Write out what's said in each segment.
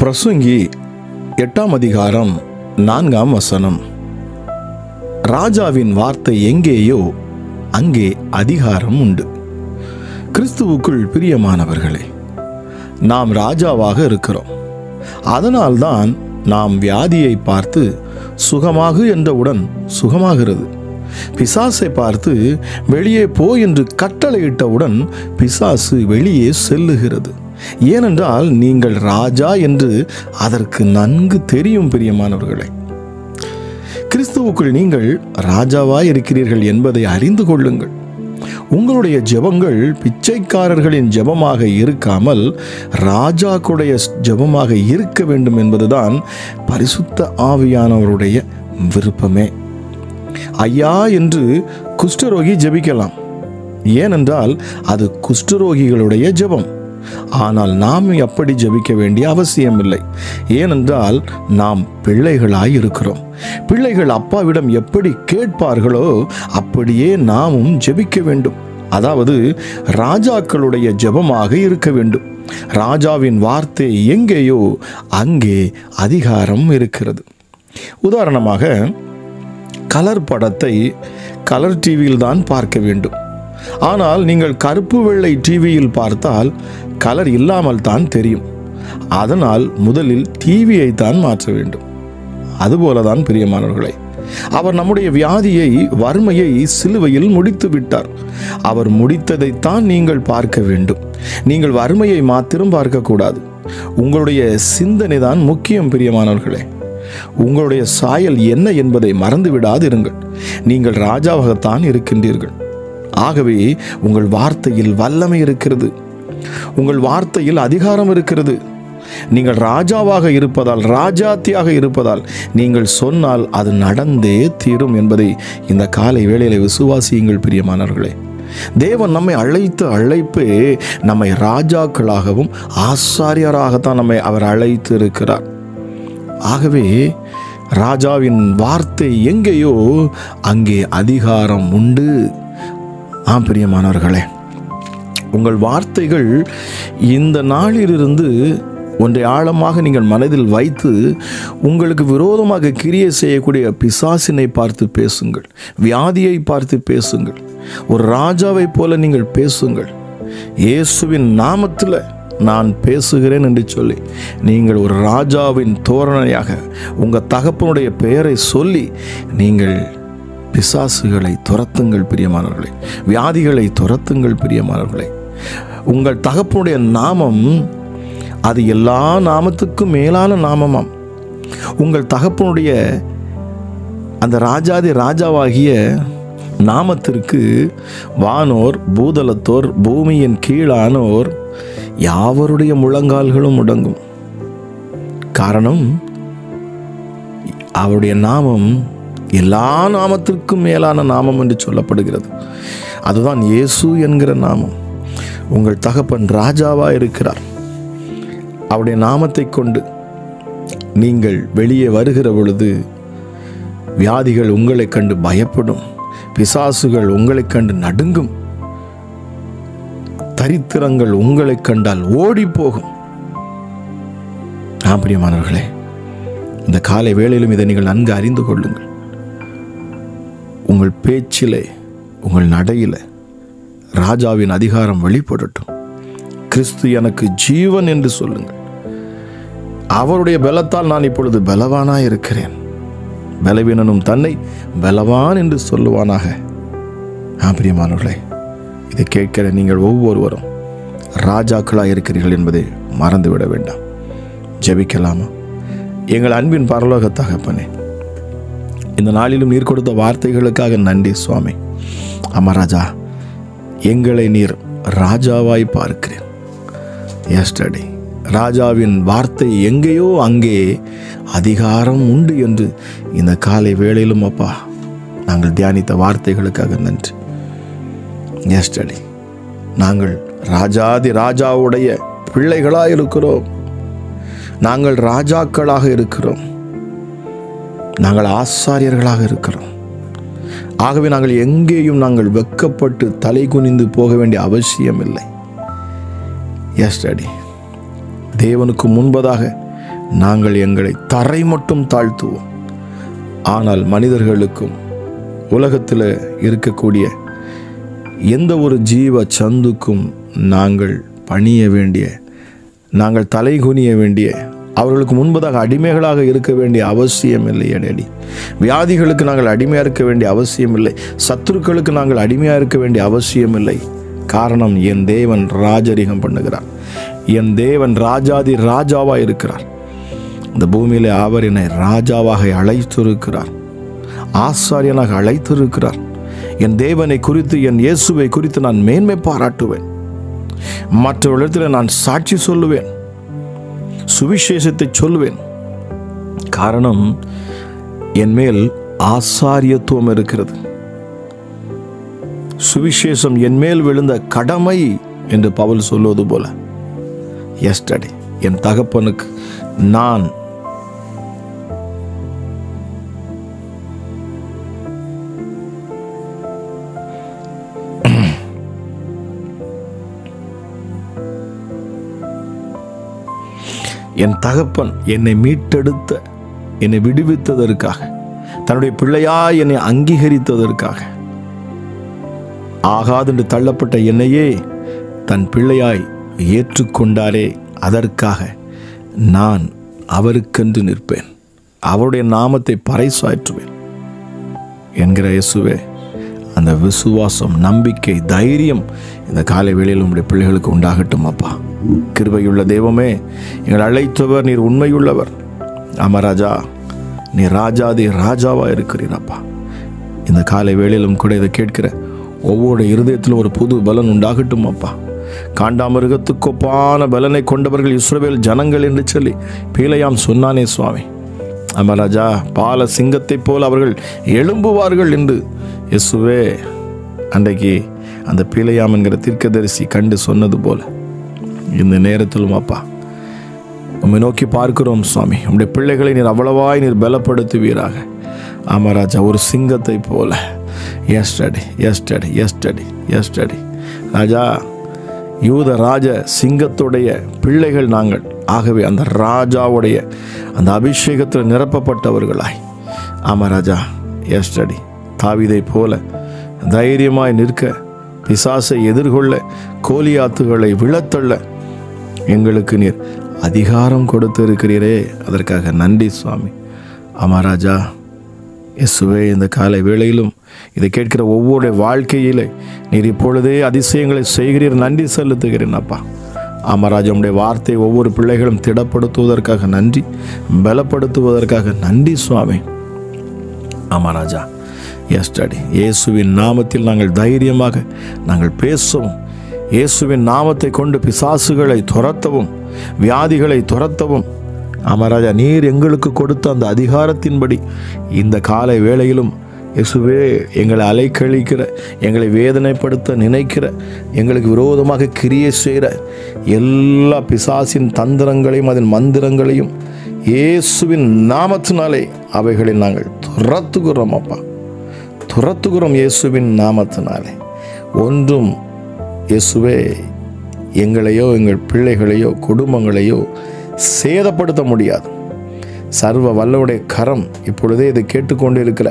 பிரசங்கி 8ஆம் அதிகாரம் 4ஆம் வசனம். ராஜாவின் வார்த்தை எங்கேயோ அங்கே அதிகாரம் உண்டு. கிறிஸ்துவுக்குள் பிரியமானவர்களே, நாம் ராஜாவாக இருக்கிறோம். அதனால்தான் நாம் வியாதியை பார்த்து சுகமாகு என்றவுடன் சுகமாகிறது, பிசாசை பார்த்து வெளியே போ என்று கட்டளையிட்டவுடன் பிசாசு வெளியே செல்லுகிறது. ஏனென்றால் நீங்கள் ராஜா என்று அதற்கு நன்கு தெரியும். பிரியமானவர்களே, கிறிஸ்துவுக்குள் நீங்கள் ராஜாவாய் இருக்கிறீர்கள் என்பதை அறிந்து கொள்ளுங்கள். உங்களுடைய ஜெபங்கள் பிச்சைக்காரர்களின் ஜெபமாக இருக்காமல் ராஜாக்குடைய ஜெபமாக இருக்க வேண்டும் என்பதுதான் பரிசுத்த ஆவியானவருடைய விருப்பமே. ஐயா என்று குஷ்டரோகி ஜெபிக்கலாம், ஏனென்றால் அது குஷ்டரோகிகளுடைய ஜெபம். ஆனால் நாம் அப்படி ஜெபிக்க வேண்டிய அவசியம் இல்லை, ஏனென்றால் நாம் பிள்ளைகளாய் இருக்கிறோம். பிள்ளைகள் அப்பாவிடம் எப்படி கேட்பார்களோ அப்படியே நாமும் ஜெபிக்க வேண்டும். அதாவது ராஜாக்களுடைய ஜெபமாக இருக்க வேண்டும். ராஜாவின் வார்த்தை எங்கேயோ அங்கே அதிகாரம் இருக்கிறது. உதாரணமாக, கலர் படத்தை கலர் டிவியில் தான் பார்க்க வேண்டும். ஆனால் நீங்கள் கருப்பு வெள்ளை டிவியில் பார்த்தால் கலர் இல்லாமல் தான் தெரியும். அதனால் முதலில் டிவியை தான் மாற்ற வேண்டும். அதுபோலதான் பிரியமானவர்களே, அவர் நம்முடைய வியாதியை, வறுமையை சிலுவையில் முடித்து விட்டார். அவர் முடித்ததைத்தான் நீங்கள் பார்க்க வேண்டும். நீங்கள் வறுமையை மாத்திரம் பார்க்கக்கூடாது. உங்களுடைய சிந்தனை தான் முக்கியம். பிரியமானவர்களே, உங்களுடைய சாயல் என்ன என்பதை மறந்து விடாதிருங்கள். நீங்கள் ராஜாவாகத்தான் இருக்கின்றீர்கள். ஆகவே உங்கள் வார்த்தையில் வல்லமை இருக்கிறது, உங்கள் வார்த்தையில் அதிகாரம் இருக்கிறது. நீங்கள் ராஜாவாக இருப்பதால், ராஜாத்தியாக இருப்பதால், நீங்கள் சொன்னால் அது நடந்தே தீரும் என்பதை இந்த காலை வேளையிலே விசுவாசியுங்கள். பிரியமானவர்களே, தேவன் நம்மை அழைத்த அழைப்பு நம்மை ராஜாக்களாகவும் ஆசாரியராகத்தான் நம்மை அவர் அழைத்து இருக்கிறார். ஆகவே ராஜாவின் வார்த்தை எங்கேயோ அங்கே அதிகாரம் உண்டு. பிரியமானவர்களே, உங்கள் வார்த்தைகள் இந்த நாளிலிருந்து ஒன்றை ஆழமாக நீங்கள் மனதில் வைத்து உங்களுக்கு விரோதமாக கிரியை செய்யக்கூடிய பிசாசினை பார்த்து பேசுங்கள், வியாதியை பார்த்து பேசுங்கள், ஒரு ராஜாவை போல நீங்கள் பேசுங்கள். இயேசுவின் நாமத்தில் நான் பேசுகிறேன் என்று சொல்லி நீங்கள் ஒரு ராஜாவின் தோரணையாக உங்கள் தகப்பனுடைய பெயரை சொல்லி நீங்கள் பிசாசுகளை துரத்துங்கள். பிரியமானவர்களே, வியாதிகளை துரத்துங்கள். பிரியமானவர்களே, உங்கள் தகப்பனுடைய நாமம் அது எல்லா நாமத்துக்கும் மேலான நாமமாம். உங்கள் தகப்பனுடைய அந்த ராஜாதி ராஜாவாகிய நாமத்திற்கு வானோர், பூதலத்தோர், பூமியின் கீழானோர் யாவருடைய முழங்கால்களும் முடங்கும். காரணம், அவருடைய நாமம் எல்லா நாமத்திற்கும் மேலான நாமம் என்று சொல்லப்படுகிறது. அதுதான் இயேசு என்கிற நாமம். உங்கள் தகப்பன் ராஜாவாக இருக்கிறார். அவருடைய நாமத்தை கொண்டு நீங்கள் வெளியே வருகிற பொழுது வியாதிகள் உங்களை கண்டு பயப்படும், பிசாசுகள் உங்களை கண்டு நடுங்கும், தரித்திரங்கள் உங்களை கண்டால் ஓடி போகும். பிரியமானவர்களே, இந்த காலை வேளையிலும் இதை நீங்கள் நன்கு அறிந்து கொள்ளுங்கள். உங்கள் பேச்சிலே, உங்கள் நடையிலே ராஜாவின் அதிகாரம் வெளிப்படட்டும். கிறிஸ்து எனக்கு ஜீவன் என்று சொல்லுங்கள். அவருடைய பலத்தால் நான் இப்பொழுது பலவானாய் இருக்கிறேன், பலவீனனும் தன்னை பலவான் என்று சொல்லுவானாக. பிரியமானவர்களே, இதை கேட்கிற நீங்கள் ஒவ்வொருவரும் ராஜாக்களாக இருக்கிறீர்கள் என்பதை மறந்துவிட வேண்டாம். ஜெபிக்கலாமா? எங்கள் அன்பின் பரலோக தகப்பனே, இந்த நாளிலும் நீர் கொடுத்த வார்த்தைகளுக்காக நன்றி சுவாமி. அமராஜா, எங்களை நீர் ராஜாவாய் பார்க்கிறேன். எஸ்டர்டே ராஜாவின் வார்த்தை எங்கேயோ அங்கே அதிகாரம் உண்டு என்று இந்த காலை வேளையிலும் அப்பா நாங்கள் தியானித்த வார்த்தைகளுக்காக நன்றி. எஸ்டர்டே நாங்கள் ராஜாதி ராஜாவுடைய பிள்ளைகளாக இருக்கிறோம். நாங்கள் ராஜாக்களாக இருக்கிறோம், நாங்கள் ஆசாரியர்களாக இருக்கிறோம். ஆகவே நாங்கள் எங்கேயும் நாங்கள் வெக்கப்பட்டு தலை குனிந்து போக வேண்டிய அவசியம் இல்லை. தேவனுக்கு முன்பதாக நாங்கள் எங்களை தரை மட்டும் தாழ்த்துவோம். ஆனால் மனிதர்களுக்கும் உலகத்தில் இருக்கக்கூடிய எந்த ஒரு ஜீவ சந்துக்கும் நாங்கள் பணிய வேண்டிய, நாங்கள் தலை குனிய வேண்டிய, அவர்களுக்கு முன்பதாக அடிமைகளாக இருக்க வேண்டிய அவசியம் இல்லை. அடி வியாதிகளுக்கு நாங்கள் அடிமையாக இருக்க வேண்டிய அவசியம் இல்லை. சத்துருக்களுக்கு நாங்கள் அடிமையாக இருக்க வேண்டிய அவசியம் இல்லை. காரணம், என் தேவன் ராஜரிகம் பண்ணுகிறார். என் தேவன் ராஜாதி ராஜாவாக இருக்கிறார். இந்த பூமியிலே அவர் என்னை ராஜாவாக அழைத்திருக்கிறார், ஆசாரியனாக அழைத்திருக்கிறார். என் தேவனை குறித்து, என் இயேசுவை குறித்து நான் மேன்மை பாராட்டுவேன். மற்றவர்களிடத்தில் நான் சாட்சி சொல்லுவேன், சுவிசேஷத்தை சொல்லுவேன். காரணம், என் மேல் ஆசாரியத்துவம் இருக்கிறது. சுவிசேஷம் என் மேல் விழுந்த கடமை என்று பவுல் சொல்வது போல, என் தகப்பனுக்கு நான் என் தகப்பன் என்னை மீட்டெடுத்த, என்னை விடுவித்ததற்காக, தன்னுடைய பிள்ளையாய் என்னை அங்கீகரித்ததற்காக, ஆகாது என்று தள்ளப்பட்ட என்னையே தன் பிள்ளையாய் ஏற்றுக்கொண்டாரே, அதற்காக நான் அவருக்கென்று நிற்பேன், அவருடைய நாமத்தை பறைசாற்றுவேன் என்கிற இயேசுவே, அந்த விசுவாசம், நம்பிக்கை, தைரியம் இந்த காலை வேளையில் உங்களுடைய பிள்ளைகளுக்கு உண்டாகட்டும். அப்பா, கிருபையுள்ள தெய்வமே, எங்களை அழைத்தவர் நீர், உண்மையுள்ளவர். அமராஜா, நீ ராஜாதி ராஜாவாக இருக்கிறீர். அப்பா, இந்த காலை வேளையிலும் கூட இதை கேட்கிற ஒவ்வொரு இருதயத்திலும் ஒரு புது பலன் உண்டாகட்டும். அப்பா, காண்டாமிருகத்துக்கொப்பான பலனை கொண்டவர்கள் இஸ்ரவேல் ஜனங்கள் என்று சொல்லி பீலையாம் சொன்னானே சுவாமி. அமராஜா, பால சிங்கத்தைப் போல் அவர்கள் எழும்புவார்கள் என்று இயேசுவே அன்றைக்கு அந்த பீலையாம் என்கிற தீர்க்கதரிசி கண்டு சொன்னது போல, இந்த நேரத்திலும் அப்பா உம்மை நோக்கி பார்க்கிறோம் சுவாமி. உம்முடைய பிள்ளைகளை நீர் அவ்வளவாய் நீர் பலப்படுத்துவீராக. அமராஜா, ஒரு சிங்கத்தை போல எஸ்டடி ராஜா, யூத ராஜ சிங்கத்துடைய பிள்ளைகள் நாங்கள். ஆகவே அந்த ராஜாவுடைய அந்த அபிஷேகத்தில் நிரப்பப்பட்டவர்களாய் அமராஜா எஸ்டடி தாவீதை போல தைரியமாய் நிற்க, பிசாசை எதிர்கொள்ள, கோலியாத்துகளை விழத்தள்ள எங்களுக்கு நீர் அதிகாரம் கொடுத்திருக்கிறீரே, அதற்காக நன்றி சுவாமி. அமராஜா இயேசுவே, இந்த காலை வேளையிலும் இதை கேட்கிற ஒவ்வொரு வாழ்க்கையிலே நீர் இப்பொழுதே அதிசயங்களை செய்கிறீர், நன்றி செலுத்துகிறேன் அப்பா. அமராஜனுடைய வார்த்தை ஒவ்வொரு பிள்ளைகளும் திடப்படுத்துவதற்காக நன்றி, பலப்படுத்துவதற்காக நன்றி சுவாமி. அமராஜா எஸ்டடி, இயேசுவின் நாமத்தில் நாங்கள் தைரியமாக நாங்கள் பேசவும், இயேசுவின் நாமத்தை கொண்டு பிசாசுகளை துரத்தவும், வியாதிகளை துரத்தவும் அமராஜா நீர் எங்களுக்கு கொடுத்த அந்த அதிகாரத்தின்படி இந்த காலை வேளையிலும் இயேசுவே, எங்களை அலைக்கழிக்கிற, எங்களை வேதனைப்படுத்த நினைக்கிற, எங்களுக்கு விரோதமாக கிரியை செய்கிற எல்லா பிசாசின் தந்திரங்களையும் அதன் மந்திரங்களையும் இயேசுவின் நாமத்தினாலே அவைகளை நாங்கள் துரத்துகிறோம் அப்பா, துரத்துகிறோம் இயேசுவின் நாமத்தினாலே. ஒன்றும் இயேசுவே எங்களையோ, எங்கள் பிள்ளைகளையோ, குடும்பங்களையோ சேதப்படுத்த முடியாது. சர்வ வல்லவருடைய கரம் இப்பொழுதே இதை கேட்டுக்கொண்டு இருக்கிற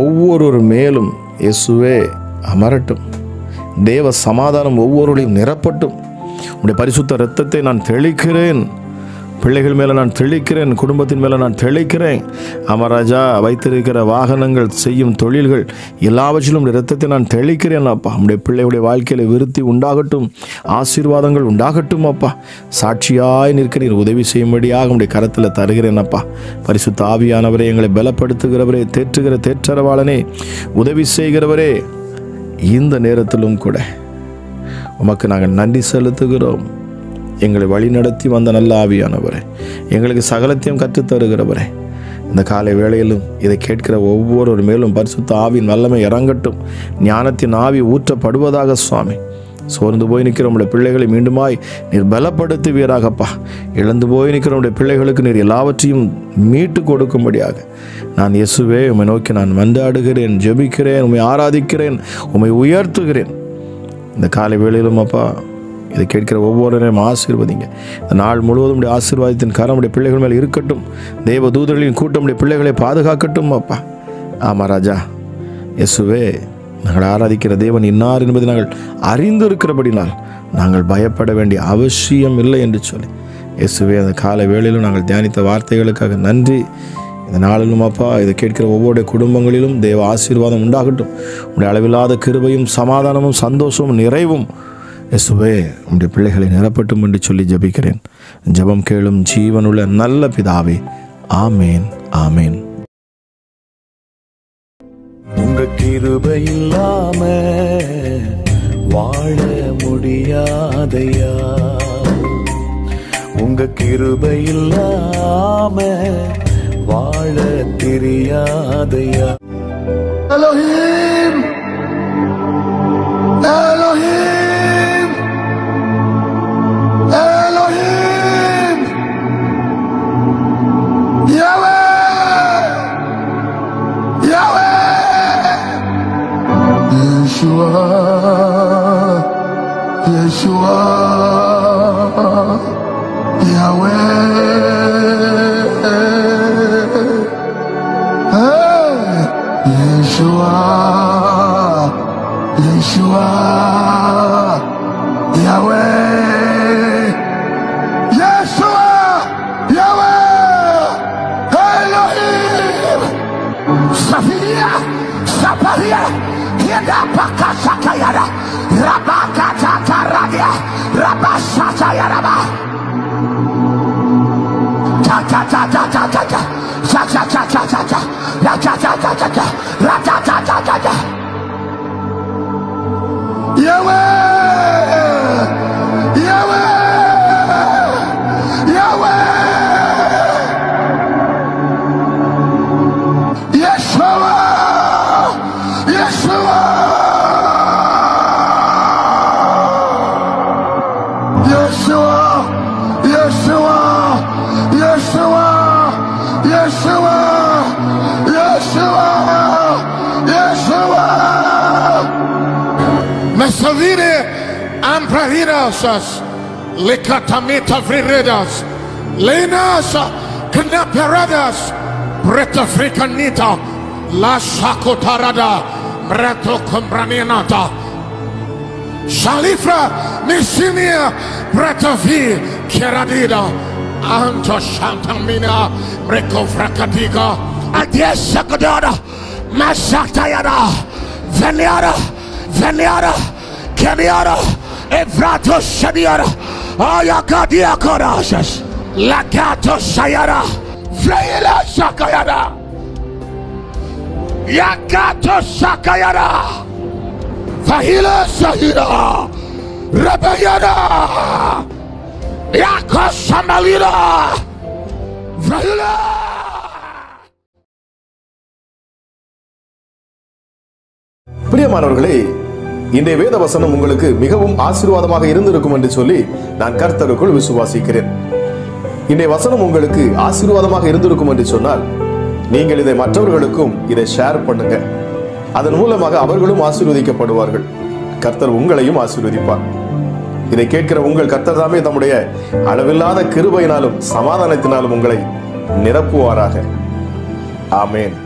ஒவ்வொரு மேலும் இயேசுவே அமரட்டும். தேவ சமாதானம் ஒவ்வொருவரையும் நிரப்பட்டும். உடைய பரிசுத்த இரத்தத்தை நான் தெளிக்கிறேன், பிள்ளைகள் மேலே நான் தெளிக்கிறேன், குடும்பத்தின் மேலே நான் தெளிக்கிறேன். அமராஜா, வைத்திருக்கிற வாகனங்கள், செய்யும் தொழில்கள் எல்லாவற்றிலும் இரத்தத்தை நான் தெளிக்கிறேன் அப்பா. உடைய பிள்ளையுடைய வாழ்க்கையில் விருத்தி உண்டாகட்டும், ஆசீர்வாதங்கள் உண்டாகட்டும் அப்பா. சாட்சியாய் நிற்க நீர் உதவி செய்யும்படியாக உடைய கரத்தில் தருகிறேன் அப்பா. பரிசுத்த ஆவியானவரே, எங்களை பலப்படுத்துகிறவரே, தேற்றுகிற தேற்றரவாளனே, உதவி செய்கிறவரே, இந்த நேரத்திலும் கூட உமக்கு நாங்கள் நன்றி செலுத்துகிறோம். எங்களை வழி நடத்தி வந்த நல்ல ஆவியானவரே, எங்களுக்கு சகலத்தையும் கற்றுத்தருகிறவரே, இந்த காலை வேளையிலும் இதை கேட்கிற ஒவ்வொருவர் மேலும் பரிசுத்த ஆவியின் வல்லமை இறங்கட்டும், ஞானத்தின் ஆவி ஊற்றப்படுவதாக சுவாமி. சோர்ந்து போய் நிற்கிற உடைய பிள்ளைகளை மீண்டுமாய் நீர் பலப்படுத்துவீராகப்பா. இழந்து போய் நிற்கிற உடைய பிள்ளைகளுக்கு நீர் எல்லாவற்றையும் மீட்டு கொடுக்கும்படியாக நான் இயேசுவே உம்மை நோக்கி நான் மன்றாடுகிறேன், ஜெபிக்கிறேன், உம்மை ஆராதிக்கிறேன், உம்மை உயர்த்துகிறேன். இந்த காலை வேளையிலும் அப்பா இதை கேட்கிற ஒவ்வொருவரையும் ஆசீர்வதிங்க. இந்த நாள் முழுவதும் உடைய ஆசீர்வாதத்தின் கரம் உடைய பிள்ளைகள் மேல் இருக்கட்டும். தேவ தூதர்களின் கூட்டம் உடைய பிள்ளைகளை பாதுகாக்கட்டும் அப்பா. ஆமா ராஜா, இயேசுவே நாங்கள் ஆராதிக்கிற தேவன் இன்னார் என்பதை நாங்கள் அறிந்திருக்கிறபடினால் நாங்கள் பயப்பட வேண்டிய அவசியம் இல்லை என்று சொல்லி இயேசுவே அந்த காலை வேளையிலும் நாங்கள் தியானித்த வார்த்தைகளுக்காக நன்றி. இந்த நாளிலும் அப்பா இதை கேட்கிற ஒவ்வொரு குடும்பங்களிலும் தேவ ஆசீர்வாதம் உண்டாகட்டும். உடைய அளவில்லாத கிருபையும் சமாதானமும் சந்தோஷமும் நிறைவும் இயேசுவே உடைய பிள்ளைகளை நிரப்பட்டும் என்று சொல்லி ஜெபிக்கிறேன். ஜெபம் கேளும் ஜீவனுள்ள நல்ல பிதாவே, ஆமேன், ஆமேன். உங்கள் கிருபை இல்லாம வாழ முடியாதையா, உங்கள் கிருபை இல்லாம வாழ தெரியாதையா. Elohim Elohim Yeshua, Yeshua, Yahweh, Yeshua, Yeshua, Yahweh, Yeshua, Yahweh, Elohim, Safiya, Sapariya. Rabaka satayara, rabaka tataradia, rabasatayaraba. Ta Yahweh, Yahweh, Yahweh, Yeshua. Savire amprahiras lekatamita vriredas lenas knaparadas bretafrikanita la sakotarada breto combraninata salifra misinia bretafi keradida anto shantamina brekofrakadiga adiesakadada masatayada veniara veniara Keniara, Evrato Shaniara, Ayakadia Korasas, Lakato Sayara, Freila Sakayara, Yakato Sakayara, Fahila Sahira, Rabayara, Yako Samalira, Freila. பிரியமானவர்களே, இன்றைய வேத வசனம் உங்களுக்கு மிகவும் ஆசீர்வாதமாக இருந்திருக்கும் என்று சொல்லி நான் கர்த்தருக்குள் விசுவாசிக்கிறேன். இன்றைய வசனம் உங்களுக்கு ஆசீர்வாதமாக இருந்திருக்கும் என்று சொன்னால் நீங்கள் இதை மற்றவர்களுக்கும் இதை ஷேர் பண்ணுங்க. அதன் மூலமாக அவர்களும் ஆசீர்வதிக்கப்படுவார்கள். கர்த்தர் உங்களையும் ஆசீர்வதிப்பார். இதை கேட்கிற உங்கள் கர்த்தர் தாமே தம்முடைய அளவில்லாத கிருபையினாலும் சமாதானத்தினாலும் உங்களை நிரப்புவாராக. ஆமேன்.